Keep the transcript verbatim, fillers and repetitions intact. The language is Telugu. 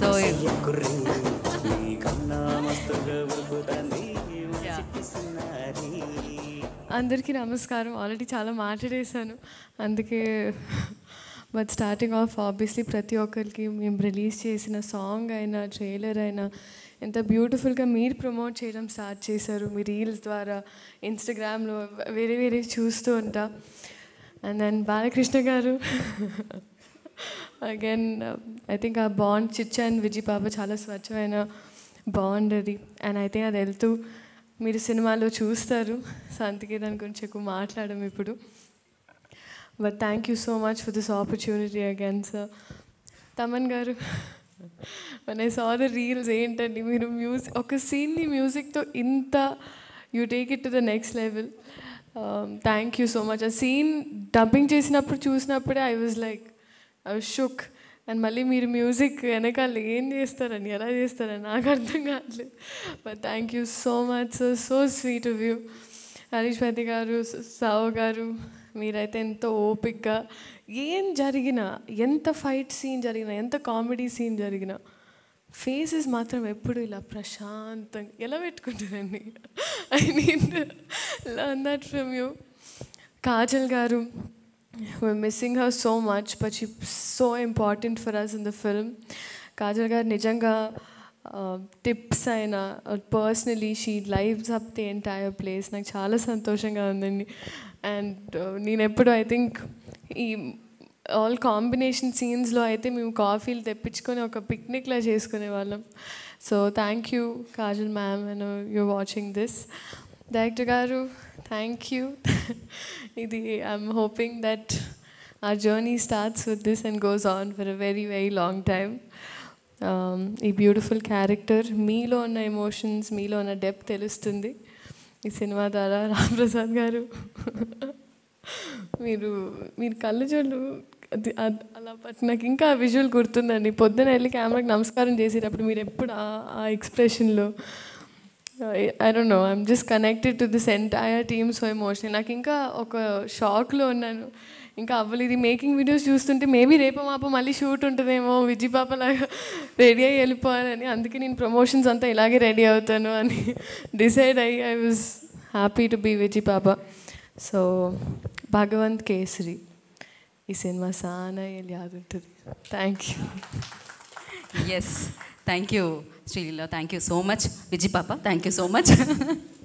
So Andarki namaskaram. Already chala maatadesanu. Anduke but starting off obviously prati okkariki mem release chesina song aina trailer aina enta beautiful ga meer promote cheyadam start chesaru mee reels dwara Instagram lo vere vere chustu unta. And then Balakrishna garu again uh, I think our bond Chicha and Vijji Papa chala swachhamaina bond adi, and I think adi eltu meer cinema lo chustaru santike dan gurinchi ekku maatladam ippudu. But thank you so much for this opportunity again, sir. Taman garu, when I saw the reels entandi meer music oka scene ni music tho inta you take it to the next level. Um, thank you so much. A scene dubbing chesinappudu chusinappude I was like I was shook, and malli meer music enakala em chestarani ela chestarani naaku artham kaadle. But thank you so much, sir. So sweet of you. Harish Bhatti garu, Sao garu, మీరైతే ఎంతో ఓపిక్గా ఏం జరిగినా, ఎంత ఫైట్ సీన్ జరిగినా, ఎంత కామెడీ సీన్ జరిగినా, ఫేసెస్ మాత్రం ఎప్పుడు ఇలా ప్రశాంతంగా ఎలా పెట్టుకుంటారండి. I mean learn that from you. Kajal గారు, we missing her so much, but she so important for us in the film. Kajal గారు నిజంగా టిప్స్ అయినా personally she lives up the entire place. నాకు చాలా సంతోషంగా ఉందండి. అండ్ నేను ఎప్పుడు ఐ థింక్ ఈ ఆల్ కాంబినేషన్ సీన్స్లో అయితే మేము కాఫీలు తెప్పించుకొని ఒక పిక్నిక్లా చేసుకునే వాళ్ళం. So thank you Kajal ma'am, and you watching this. Director గారు థ్యాంక్ యూ. ఇది I'm hoping that uh journey starts with this and goes on for a very very long time. ఈ బ్యూటిఫుల్ క్యారెక్టర్ మీలో ఉన్న ఎమోషన్స్, మీలో ఉన్న డెప్త్ తెలుస్తుంది ఈ సినిమా ద్వారా. రామప్రసాద్ గారు, మీరు మీరు కళ్ళజోళ్ళు అలా పట్టి నాకు ఇంకా ఆ విజువల్ గుర్తుందండి. పొద్దున వెళ్ళి కెమెరాకి నమస్కారం చేసేటప్పుడు మీరు ఎప్పుడు ఆ ఎక్స్ప్రెషన్లో, I don't know, I'm just connected to this entire team so emotional. నాకు ఇంకా ఒక షాక్లో ఉన్నాను, ఇంకా అవ్వలేదు. మేకింగ్ వీడియోస్ చూస్తుంటే మేబీ రేపు మాప మళ్ళీ షూట్ ఉంటుందేమో, విజ్జి పాపలాగా రెడీ అయ్యి వెళ్ళిపోవాలని, అందుకే నేను ప్రమోషన్స్ అంతా ఇలాగే రెడీ అవుతాను అని డిసైడ్ అయ్యి I was happy to be Vijji పాప. సో భగవంత్ కేసరి ఈ సినిమా సానా వెళ్ళి యాదుంటుంది. Thank you. Yes, thank you Sreeleela, thank you so much. Vijji పాప థ్యాంక్ యూ సో మచ్.